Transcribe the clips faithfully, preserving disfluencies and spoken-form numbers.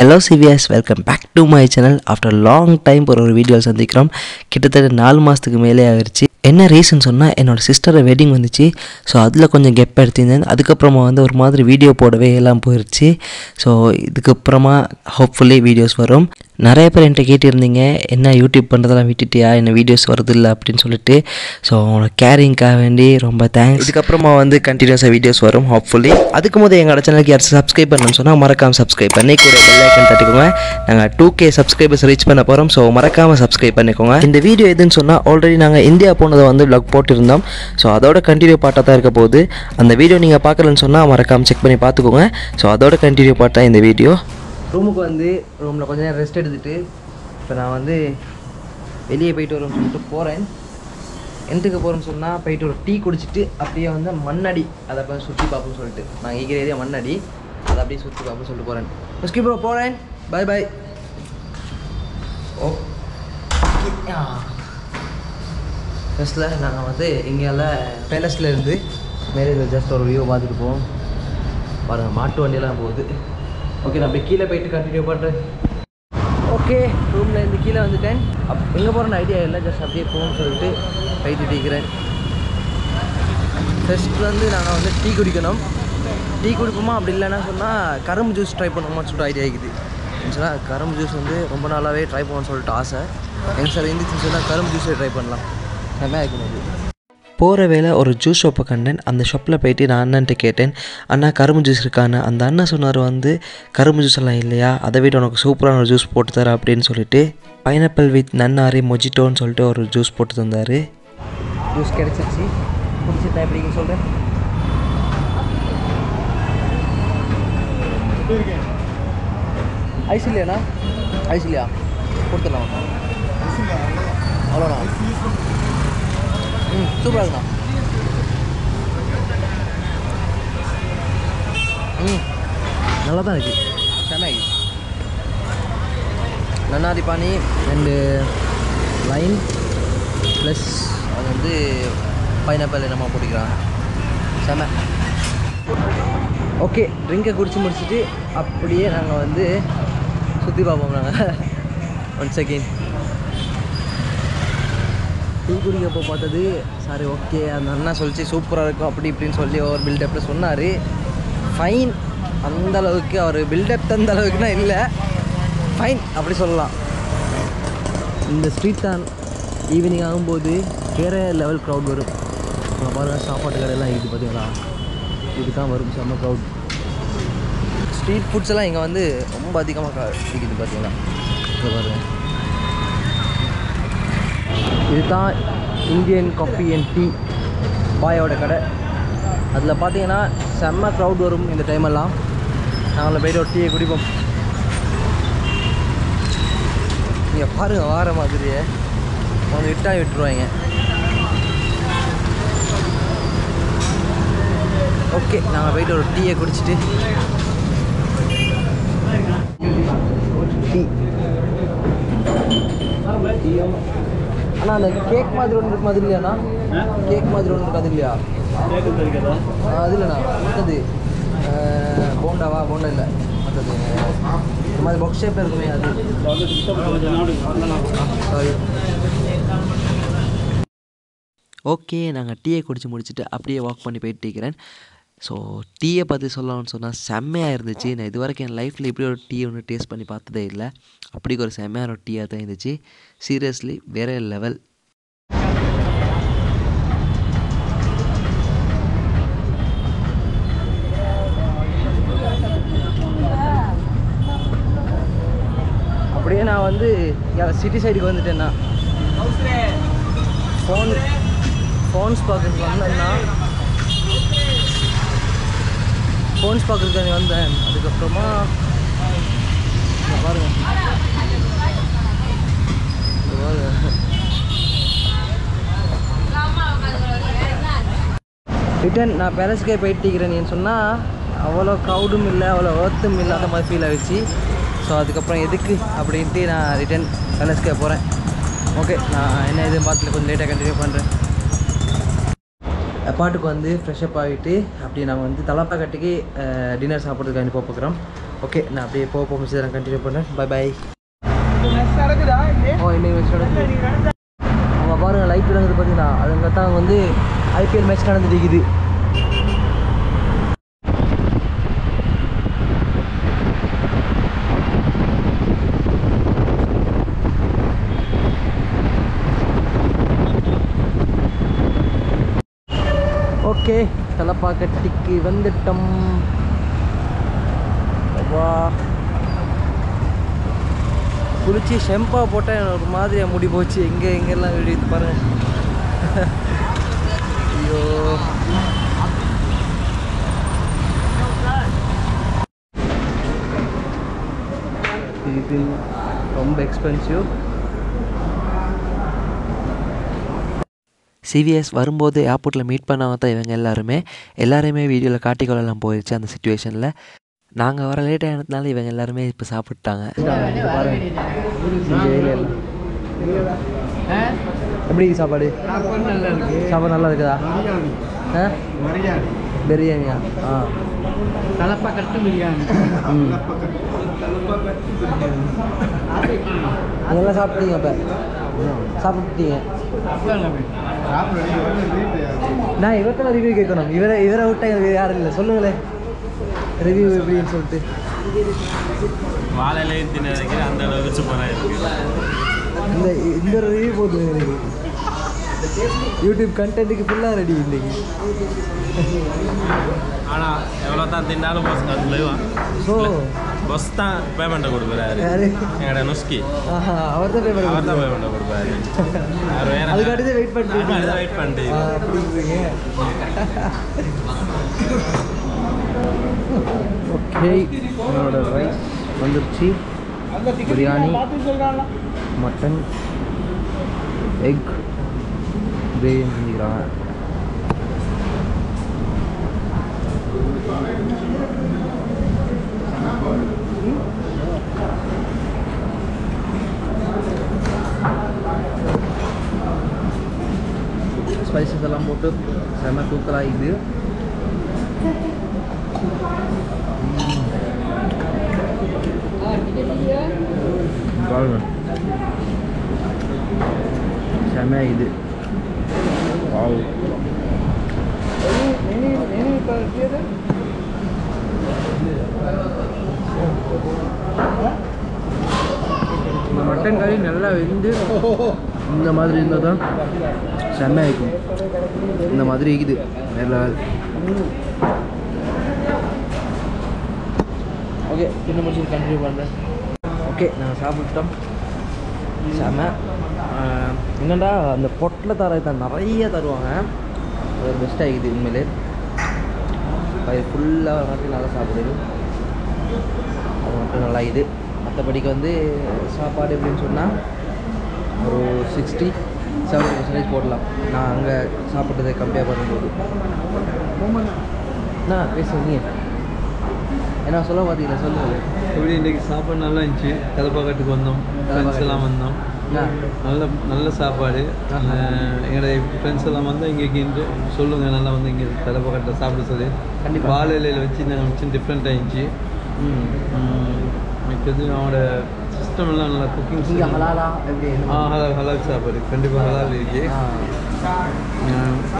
Hello C V S, welcome back to my channel. After long time for our video சந்திக்கிறோம். கிட்டத்தட்ட நாலு மாசத்துக்கு மேலே ஆயிருச்சு. என்ன ரீசன் சொன்னா என்னோட சிஸ்டர் வெட்டிங் வந்துச்சு. சோ அதுல கொஞ்சம் கேப் எடுத்துட்டேன். அதுக்கு அப்புறமா வந்து ஒரு மாதிரி வீடியோ போடவே எல்லாம் போயிருச்சு. சோ இதுக்கு அப்புறமா ஹோப்ஃபுல்லி வீடியோஸ் வரும். நிறைய பேர் என்கிட்ட கேட்டிருந்தீங்க, என்ன யூடியூப் பண்ணுறதெல்லாம் விட்டுட்டியா, என்ன வீடியோஸ் வரதில்லை அப்படின்னு சொல்லிட்டு. ஸோ உங்களோட கேரிங்காக வேண்டி ரொம்ப தேங்க்ஸ். இதுக்கப்புறமா வந்து கண்டினியூஸாக வீடியோஸ் வரும் ஹோப்ஃபுல்லி. அதுக்கு போது எங்களோட சேனலுக்கு யாராச்சும் சப்ஸ்கிரைப் பண்ணணும்னு சொன்னால் மறக்காமல் சப்ஸ்கிரைப் பண்ணி கூட பெல் ஐக்கன் தட்டிக்கோங்க. நாங்கள் டூ கே சப்ஸ்கிரைபர்ஸ் ரீச் பண்ண போகிறோம். ஸோ மறக்காமல் சப்ஸ்கிரைப் பண்ணிக்கோங்க. இந்த வீடியோ எதுன்னு சொன்னால் ஆல்ரெடி நாங்கள் இந்தியா போனதை வந்து வ்ளாக் போட்டிருந்தோம். ஸோ அதோட கண்டினியூ பார்ட்டாக தான் இருக்க போகுது. அந்த வீடியோ நீங்கள் பார்க்கலன்னு சொன்னால் மறக்காமல் செக் பண்ணி பார்த்துக்கோங்க. ஸோ அதோட கண்டினியூ பார்ட்டாக இந்த வீடியோ. ரூமுக்கு வந்து ரூமில் கொஞ்ச நேரம் ரெஸ்ட் எடுத்துகிட்டு இப்போ நான் வந்து வெளியே போயிட்டு வரும்னு சொல்லிட்டு போகிறேன். எந்துக்கு போகிறோம்னு சொன்னால் போயிட்டு ஒரு டீ குடிச்சிட்டு அப்படியே வந்து மண்ணடி அதை அப்படியே சுற்றி பார்ப்போம்னு சொல்லிட்டு நாங்கள் இருக்கிற ஏரியா மண்ணடி அதை அப்படியே சுற்றி பார்ப்போம்னு சொல்லிட்டு போகிறேன். முஸ்கி ப்ரோ போகிறேன், பாய் பாய். ஓகே, ஃபஸ்ட்டில் நாங்கள் வந்து இங்கேயால் பேலஸில் இருந்து மேலே ஜஸ்ட் ஒரு வியூ பார்த்துட்டு போவோம். பாருங்கள், மாட்டு வண்டியெல்லாம் போகுது. ஓகே, நான் அப்படியே கீழே போயிட்டு கண்டினியூ பண்ணுறேன். ஓகே, ரூமில் இருந்து கீழே வந்துட்டேன். அப் எங்கே போகிறேன்னு ஐடியா இல்லை, ஜஸ்ட் அப்படியே போகணும்னு சொல்லிட்டு போயிட்டு டீக்கிறேன். ஃபஸ்ட்டு வந்து நாங்கள் வந்து டீ குடிக்கணும். டீ குடிப்போமா, அப்படி இல்லைன்னா சொன்னால் கரும்பு ஜூஸ் ட்ரை பண்ணுவோம்னு சொல்லிட்டு ஐடியா இருக்குது. சொன்னால் கரும்பு ஜூஸ் வந்து ரொம்ப நாளாகவே ட்ரை பண்ணணும்னு சொல்லிட்டு ஆசை. எங்கள் சார் இருந்துச்சுன்னு சொன்னால் கரும்பு ஜூஸே ட்ரை பண்ணலாம். நல்லா இருக்குது. போகிற வேலை ஒரு ஜூஸ் ஷாப்பை கண்டேன். அந்த ஷாப்பில் போயிட்டு நான் அண்ணன்ட்டு கேட்டேன், அண்ணா கரும்பு ஜூஸ் இருக்கான்னு. அந்த அண்ணன் சொன்னார் வந்து கரும்பு ஜூஸ் எல்லாம் இல்லையா, அதை விட உனக்கு சூப்பரான ஒரு ஜூஸ் போட்டு தரேன் அப்படின்னு சொல்லிட்டு பைனாப்பிள் வித் நன்னாரி மொஜிட்டோன்னு சொல்லிட்டு ஒரு ஜூஸ் போட்டு தந்தார். ஜூஸ் கிடச்சிருச்சு, குடிச்சிட்டா எப்படிங்க சொல்கிறேன். ஐஸ் இல்லையாண்ணா? ஐஸ் இல்லையா? கொடுத்துடலாம் அவ்வளோண்ணா. ம், சூப்பராக இருக்குண்ணா. ம், நல்லா தான் இருக்குது. சென்னைக்கு நன்னாரி பானி அண்டு லைன் ப்ளஸ் அது வந்து பைனாப்பிள் என்னமா பிடிக்கிறான் சென்னை. ஓகே, ட்ரிங்கை குடித்து முடிச்சுட்டு அப்படியே நாங்கள் வந்து சுற்றி பார்ப்போம். நாங்கள் ஒன் செகண்ட் டீ குடிக்கப்போ பார்த்தது சாரி. ஓகே, அந்த அண்ணா சொல்லிச்சு சூப்பராக இருக்கும் அப்படி இப்படின்னு சொல்லி ஒரு பில்டப்பில் சொன்னார். ஃபைன், அந்தளவுக்கு அவர் பில்டப் தந்த அளவுக்குன்னா இல்லை, ஃபைன் அப்படி சொல்லலாம். இந்த ஸ்ட்ரீட் தான் ஈவினிங் ஆகும்போது வேறு லெவல் க்ரௌட் வரும். நம்ம பாருங்கள், சாப்பாட்டு கடையெல்லாம் இருக்குது பார்த்தீங்களா, இதுதான் வரும் செம்ம க்ரௌட். ஸ்ட்ரீட் ஃபுட்ஸ் எல்லாம் இங்கே வந்து ரொம்ப அதிகமாக இருக்குது பார்த்தீங்களா. இங்கே பாருங்கள், இதுதான் இந்தியன் காஃபி அண்ட் டீ பாயோட கடை. அதில் பார்த்தீங்கன்னா செம்ம க்ரௌட் வரும் இந்த டைமெல்லாம். நாங்கள் போய்ட்டு ஒரு டீயை குடிப்போம். நீங்கள் பாருங்கள், வார மாதிரியே கொஞ்சம் விட்டால் விட்டுருவாங்க. ஓகே, நாங்கள் போய்ட்டு ஒரு டீயை குடிச்சிட்டு டீ. அண்ணா, அந்த கேக் மாதிரி ஒன்று இருக்கும், அது இல்லையாண்ணா? கேக் மாதிரி ஒன்று இருக்கும், அது இல்லையா? அது இல்லைண்ணா, மற்றது போண்டாவா? போண்டா இல்லை, மற்றது இந்த மாதிரி பாக்ஸ் ஷேப் இருக்குமே அது. சாரி. ஓகே, நாங்கள் டீயை குடிச்சு முடிச்சுட்டு அப்படியே வாக் பண்ணி போயிட்டு இருக்கிறேன். ஸோ டீயை பற்றி சொல்லலாம்னு சொன்னால் செம்மையாக இருந்துச்சு. நான் இது வரைக்கும் என் லைஃப்பில் இப்படி ஒரு டீ ஒன்று டேஸ்ட் பண்ணி பார்த்ததே இல்லை. அப்படி ஒரு செம்மையான ஒரு டீயாக தான் இருந்துச்சு. சீரியஸ்லி வேறு லெவல். அப்படியே நான் வந்து சிட்டி சைடுக்கு வந்துட்டேன்னா ஃபோன் ஃபோன்ஸ் பார்க்குறதுக்கு வந்தேன்னா ஃபோன்ஸ் பார்க்குறதுக்காக வந்தேன். அதுக்கப்புறமா பாருங்க, ரிட்டன் நான் பேலஸுக்கே போயிட்டுக்கிறேன்னு சொன்னால் அவ்வளோ க்ரௌடும் இல்லை, அவ்வளோ ஒர்த்தும் இல்லாத மாதிரி ஃபீல் ஆகிடுச்சு. ஸோ அதுக்கப்புறம் எதுக்கு அப்படின்ட்டு நான் ரிட்டன் பேலஸுக்கே போகிறேன். ஓகே, நான் என்ன இது பார்த்துட்டு கொஞ்சம் லேட்டாக கண்டினியூ பண்ணுறேன். அப்பாட்டுக்கு வந்து ஃப்ரெஷ்அப் ஆகிட்டு அப்படியே நாங்கள் வந்து தலப்பாக்கட்டிக்கு டின்னர் சாப்பிட்றதுக்கு அனுப்ப பார்க்குறோம். ஓகே நான் அப்படியே போக போக மிஸ் நான் கண்டினியூ பண்ணுறேன். By by. ஓ இன்னைக்கு மேட்ச் நடக்குது. அவங்க பாருங்கள் லைட் விளங்குது பார்த்தீங்கன்னா அதுங்க தான் வந்து ஐபிஎல் மேட்ச் நடந்துட்டு இருக்குது. ஓகே தலப்பாக்கட்டிக்கு வந்துட்டோம். குளிச்சு ஷெம்பா போட்டால் எனக்கு ஒரு மாதிரியாக முடி போச்சு. எங்கே எங்கெல்லாம் வீடியோ பாருங்க. ஐயோ இது ரொம்ப எக்ஸ்பென்சிவ். சிவிஎஸ் வரும்போது ஏர்போர்ட்டில் மீட் பண்ணாமல் தான் இவங்க எல்லாருமே எல்லாருமே வீடியோவில் காட்டிக்கொள்ளலாம் போயிடுச்சு. அந்த சுச்சுவேஷனில் நாங்கள் வர லேட் ஆனதுனால இவங்க எல்லாருமே இப்போ சாப்பிட்டாங்க. எப்படி சாப்பாடு சாப்பாடு நல்லா இருக்குதா? பிரியாணியா? ஆ தலப்பாக்கட்டு பிரியாணி. ம் அதெல்லாம் சாப்பிட்டீங்க? அப்போ சாப்பிட்டீங்க? நான் இவர்தான் ரிவ்யூ கேட்கணும். இவரை இவரை விட்டா எனக்கு யாரும் இல்லை. சொல்லுங்களேன் ரிவ்யூ எப்படின்னு சொல்லிட்டு. வாழையிலே தின அந்த அளவுக்கு சூப்பராக இருக்கு. இந்த இந்த ஒரு ரிவ்யூ போதும் எனக்கு. யூடியூப் கண்டென்ட்டுக்கு ஃபுல்லாக ரெடி இன்னைக்கு. ஆனால் எவ்வளோ தான் தின்னாலும் பஸ் காசு ஸோ பஸ் தான் பேமெண்ட்டை கொடுக்குறாரு. எங்களோட நுஸ்கி அவர் தான் பேமெண்ட் அவர் தான் பேமெண்ட்டை கொடுப்பாரு. அதுக்காட்டி வெயிட் பண்ணிட்டு வெயிட் பண்ணிட்டு ஓகே என்னோட ரைஸ் வந்துருச்சு. பிரியாணி, மட்டன், எக் பிரியாணி செஞ்சுக்கிறாங்க. ஸ்பைசஸ் எல்லாம் போட்டு செம தூக்கலாக இது. செம இது மட்டன் கறி நல்லா வெந்து இந்த மாதிரி இருந்தால் தான் செம்மையாக இருக்கும். இந்த மாதிரி இருக்குது நல்லா. ஓகே இன்னும் முடிச்சு கண்டினியூ பண்ணுறேன். ஓகே நாங்கள் சாப்பிட்டோம். செம்மை என்னடா அந்த பொட்டில் தர தான் நிறைய தருவாங்க. அது பெஸ்ட்டாக இருக்குது உண்மையிலே. அது ஃபுல்லாக நாட்டி நல்லா சாப்பிடுது. அது மட்டும் நல்லா இது. மற்றபடிக்கு வந்து சாப்பாடு எப்படின்னு சொன்னால் ஒரு சிக்ஸ்டி செவன்டி பர்சன்டேஜ் போடலாம். நான் அங்கே சாப்பிட்டதை கம்பேர் பண்ணும்போது நான் பேசுவீங்க ஏன்னா சொல்ல பார்த்தீங்களா? சொல்லுங்கள் எப்படி இன்றைக்கி சாப்பாடு நல்லா இருந்துச்சு. தலப்பாக்கட்டுக்கு வந்தோம், ஃப்ரெண்ட்ஸ் எல்லாம் வந்தோம். நல்ல நல்ல சாப்பாடு. எங்களோட ஃப்ரெண்ட்ஸ் எல்லாம் வந்தால் இங்கே சொல்லுங்கள் நல்லா வந்து இங்கே தலப்பாக்கட்டில் சாப்பிட சொல்லி. கண்டிப்பாக வாழை இலையில் வச்சு நாங்கள் வச்சு டிஃப்ரெண்ட் ஆகிடுச்சு. மிச்சது அவங்களோட சிஸ்டம் எல்லாம் நல்லா குக்கிங். ஆ ஹலால் ஹலால் சாப்பாடு கண்டிப்பாக ஹலால் இருக்குது.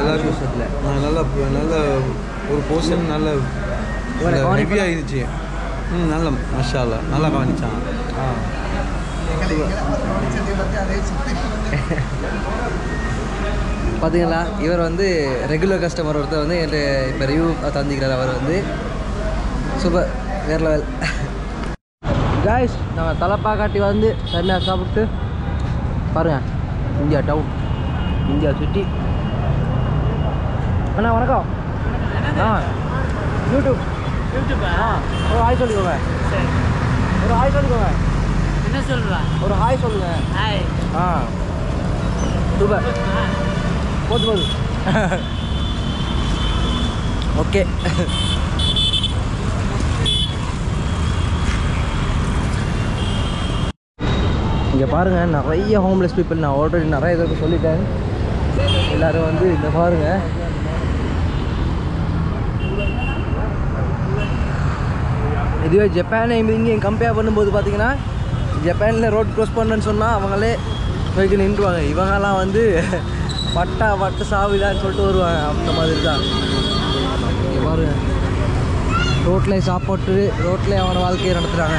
எல்லா விஷயத்தில் நல்லா நல்ல ஒரு போர்ஷன் நல்ல ஹெவி ஆகிடுச்சு. ம் நல்ல மஷாலா நல்லா காணிச்சாங்க. ஆ பார்த்தீங்களா இவர் வந்து ரெகுலர் கஸ்டமர் ஒருத்தர் வந்து என்கிட்ட இப்போ ரிவ்யூ தந்திக்கிறார். அவர் வந்து சூப்பர் வேறு லெவல். காய்ஸ் நம்ம தலப்பாக்கட்டி வந்து சரியாக சாப்பிட்டு பாருங்கள். India town, India city. அண்ணா வணக்கம். ஆ யூடியூப் யூடியூபா? ஆ ஒரு ஹாய் சொல்லிக்கோங்க. சரி ஒரு ஹாய் சொல்லிக்கோங்க. என்ன சொல்கிறா? ஒரு ஹாய் சொல்லுங்கள். ஹாய். ஆ சூப்பர் போது போது. ஓகே இங்கே பாருங்கள் நிறைய ஹோம்லெஸ் பீப்புள். நான் ஆல்ரெடி நிறைய பேருக்கு சொல்லிட்டேன். எல்லோரும் வந்து இங்கே பாருங்கள். இதுவே ஜப்பானை இங்கேயும் கம்பேர் பண்ணும்போது பார்த்தீங்கன்னா ஜப்பானில் ரோட் க்ராஸ் பண்ணுறேன்னு சொன்னால் அவங்களே போய்க்கு நின்றுவாங்க. இவங்கெல்லாம் வந்து பட்டா பட்டு சாவிலான்னு சொல்லிட்டு வருவாங்க. அந்த மாதிரி தான் பாருங்க, ரோட்லேயும் சாப்பாட்டு ரோட்லேயும் அவனை வாழ்க்கையை நடத்துகிறாங்க.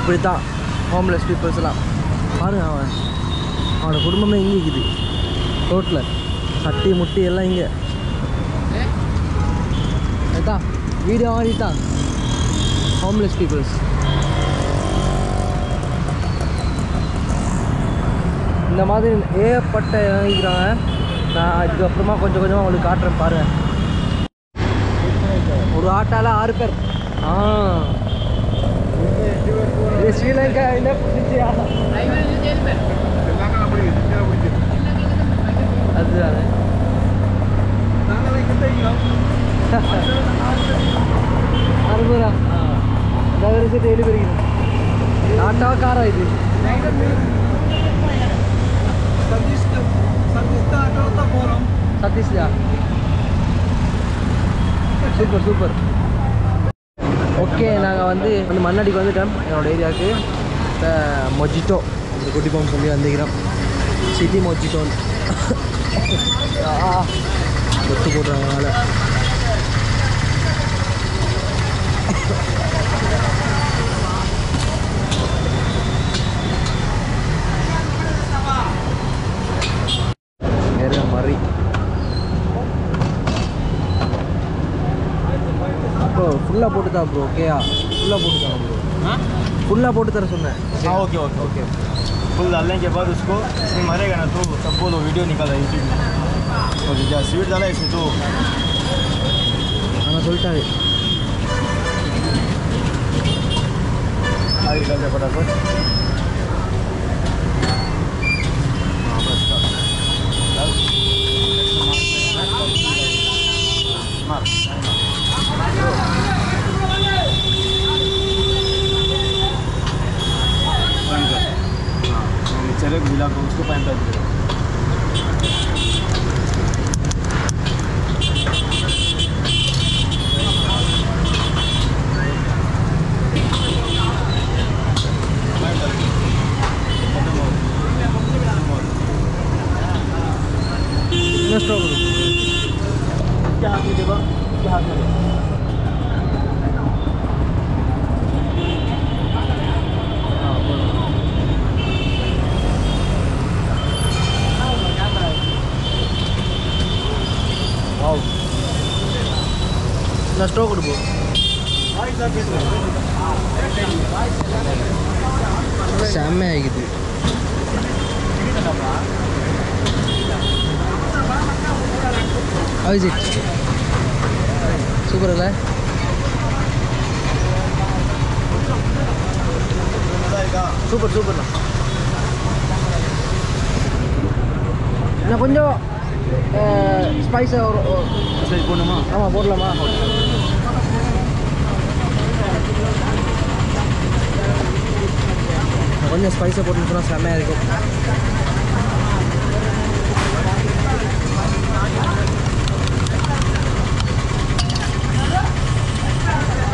இப்படி தான் ஹோம்லெஸ் பீப்புள்ஸ்லாம் பாருங்க, அவன் அவனோட குடும்பமே இங்கே இருக்குது. ரோட்டில் சட்டி முட்டி எல்லாம் இங்கே தான் வீடு ஆடிட்டான் ஹோம்லெஸ் பீப்புள்ஸ். இந்த மாதிரி ஏகப்பட்ட வாங்கிக்கிறாங்க. நான் இதுக்கப்புறமா கொஞ்சம் கொஞ்சமாக உங்களுக்கு காட்டுறேன் பாருங்கள். ஒரு ஆட்டால் ஆறு பேர். ஆ, இது ஸ்ரீலங்கா இல்லை புதுச்சேரியா? அதுதானே. அறுபதுரா நகரத்தை ஏழு பேருக்கு ஆட்டா காரா இது. சதீஷ்யா சூப்பர் சூப்பர். ஓகே, நாங்கள் வந்து வந்து மண்ணடிக்கு வந்துட்டோம். என்னோடய ஏரியாவுக்கு இந்த மொஜிட்டோ இந்த குட்டி பம்ப் சொல்லி வந்துக்கிறோம். சிட்டி மொஜிட்டோன்னு ஒத்து போடுறவங்களால வேற மாதிரி. ஃபுல்லாக போட்டு தான் ப்ரோ. ஓகேயா, ஃபுல்லாக போட்டு தான் ப்ரோ. ஃபுல்லாக போட்டு தர சொன்னேன். Okay okay okay. ஃபுல் डालने के बाद उसको इसमें मरेगा ना तो सबको वो वीडियो निकाला यूट्यूब में. ओके, जा स्वीट डाला इसमें तो انا சொல்லிட்டாரு. आ गया जा फटाफट. हां बस का डाल मार चले मिला को उसको पैन कर दे. नेक्स्ट ऑर्डर क्या आगे देगा क्या आगे. நான் ஸ்டோக் கொடுப்போம். செம்மையாக இருக்குது. அபிஜித் சூப்பர் இல்லை? சூப்பர் சூப்பர்ண்ணா. நான் கொஞ்சம் ஸ்பைஸாக ஒரு போடணுமா? ஆமாம் போடலாமா? கொஞ்சம் ஸ்பைஸை போட்டுன்னு சொன்னால் செம்மையாக இருக்கும்.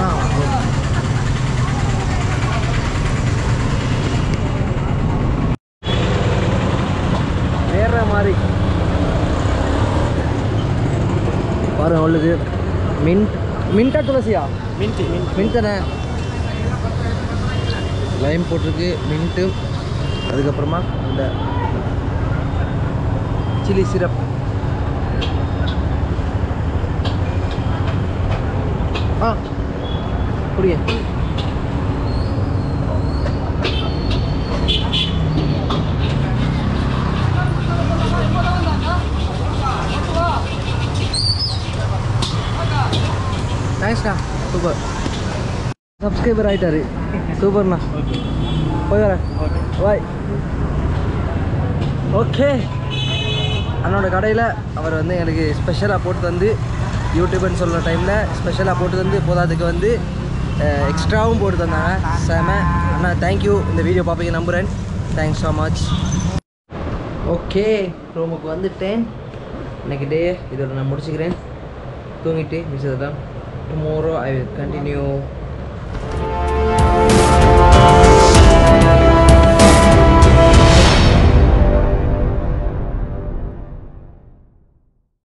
ஆ, வேற மாதிரி பாருங்க. உள்ளது மின்ட் மின்ட்டா துளசியா? மின்ட் மின்ட் தானே. லைம் போட்டிருக்கு, மின்ட்டு, அதுக்கப்புறமா இந்த சில்லி சிரப். ஆ புரிய தேங்க்ஸ்ண்ணா. சூப்பர் சப்ஸ்கிரைபர் ஆகிட்டாரு. சூப்பர்ண்ணா, போய் வரேன். பாய். ஓகே, அண்ணனோட கடையில் அவர் வந்து எனக்கு ஸ்பெஷலாக போட்டு தந்து யூடியூப்னு சொல்கிற டைமில் ஸ்பெஷலாக போட்டு தந்து போதாதுக்கு வந்து எக்ஸ்ட்ராவும் போட்டு தந்தாங்க. சாம அண்ணா தேங்க்யூ. இந்த வீடியோ பார்ப்பீங்க நம்புகிறேன். Thanks so much. ஓகே, ரூமுக்கு வந்துட்டேன். இன்னைக்கு டே இதோட நான் முடிச்சுக்கிறேன். தூங்கிட்டு மிஸ் தான். Tomorrow I will continue